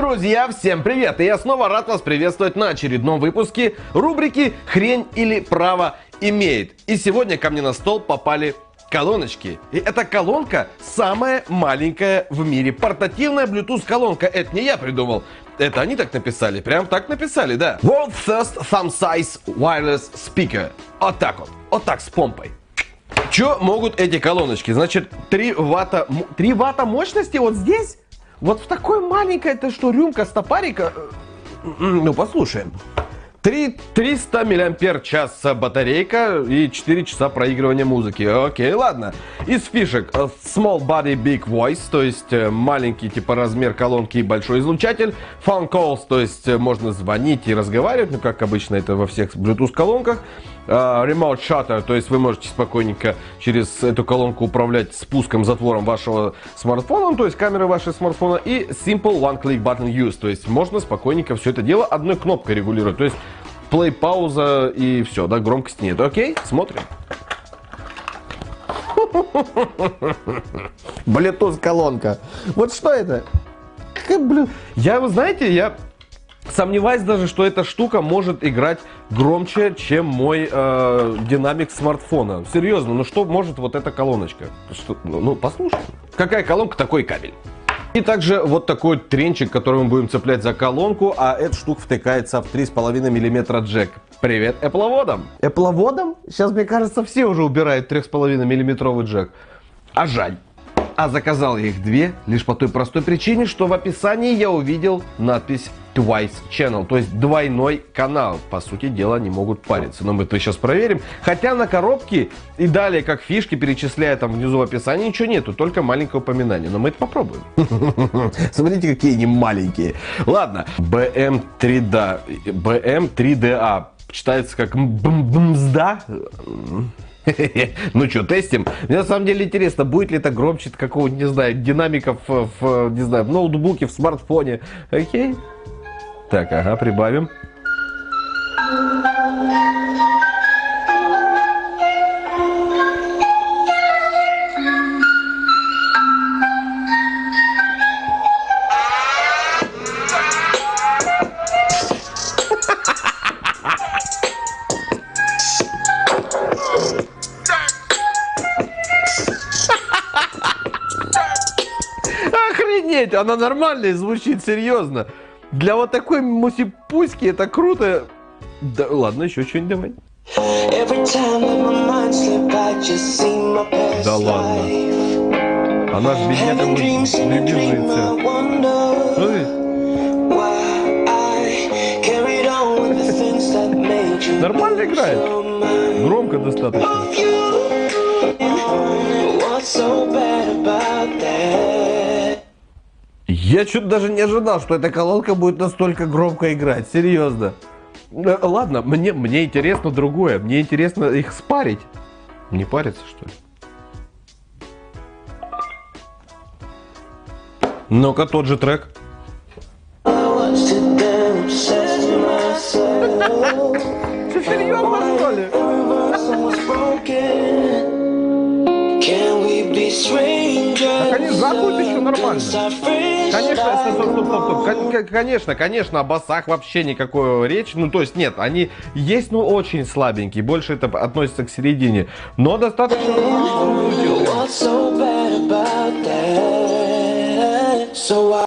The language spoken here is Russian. Друзья, всем привет! И я снова рад вас приветствовать на очередном выпуске рубрики «Хрень или право имеет». И сегодня ко мне на стол попали колоночки. И эта колонка самая маленькая в мире. Портативная Bluetooth колонка. Это не я придумал. Это они так написали. Прям так написали, да. World First Thumb Size Wireless Speaker. Вот так вот. Вот так с помпой. Что могут эти колоночки? Значит, 3 ватта мощности вот здесь? Вот в такой маленькой, это что, рюмка с топарика? Ну, послушаем. 300 мАч батарейка и 4 часа проигрывания музыки. Окей, ладно. Из фишек Small Body Big Voice, то есть маленький типа размер колонки и большой излучатель. Phone Calls, то есть можно звонить и разговаривать, ну как обычно это во всех Bluetooth колонках. Remote Shutter, то есть вы можете спокойненько через эту колонку управлять спуском, затвором вашего смартфона, то есть камеры вашего смартфона. И Simple One Click Button Use, то есть можно спокойненько все это дело одной кнопкой регулировать, то есть плей, пауза и все, да, громкости нет. Окей, смотрим. Bluetooth колонка. Вот что это? Я, вы знаете, я сомневаюсь даже, что эта штука может играть громче, чем мой динамик смартфона. Серьезно, ну что может вот эта колоночка? Что, ну послушай, какая колонка, такой кабель. И также вот такой тренчик, который мы будем цеплять за колонку, а эта штука втыкается в 3,5 мм джек. Привет эпловодам! Эпловодам? Сейчас, мне кажется, все уже убирают 3,5 мм джек. А жаль. А заказал я их две лишь по той простой причине, что в описании я увидел надпись Twice Channel, то есть двойной канал. По сути дела, они могут париться, но мы это сейчас проверим. Хотя на коробке и далее, как фишки, перечисляя там внизу в описании, ничего нету, только маленькое упоминание. Но мы это попробуем. Смотрите, какие они маленькие. Ладно, BM3DA. Читается как бмзда. Ну что, тестим? Мне на самом деле интересно, будет ли это громче какого-то, не знаю, динамиков в, не знаю, в ноутбуке, в смартфоне. Окей. Так, ага, прибавим. Охренеть, она нормальная, звучит серьезно. Для вот такой мусипуськи это круто. Да ладно, еще что-нибудь давай. Да ладно. Она же меня там любимается. Нормально играет. Громко достаточно. Я что-то даже не ожидал, что эта колонка будет настолько громко играть, серьезно. Ладно, мне интересно другое, мне интересно их спарить. Не париться, что ли? Ну-ка, тот же трек. Ты серьезно, что ли? Так они загуют еще нормально. Конечно, конечно, о басах вообще никакой речи. Ну, то есть, нет, они есть, но очень слабенькие. Больше это относится к середине. Но достаточно...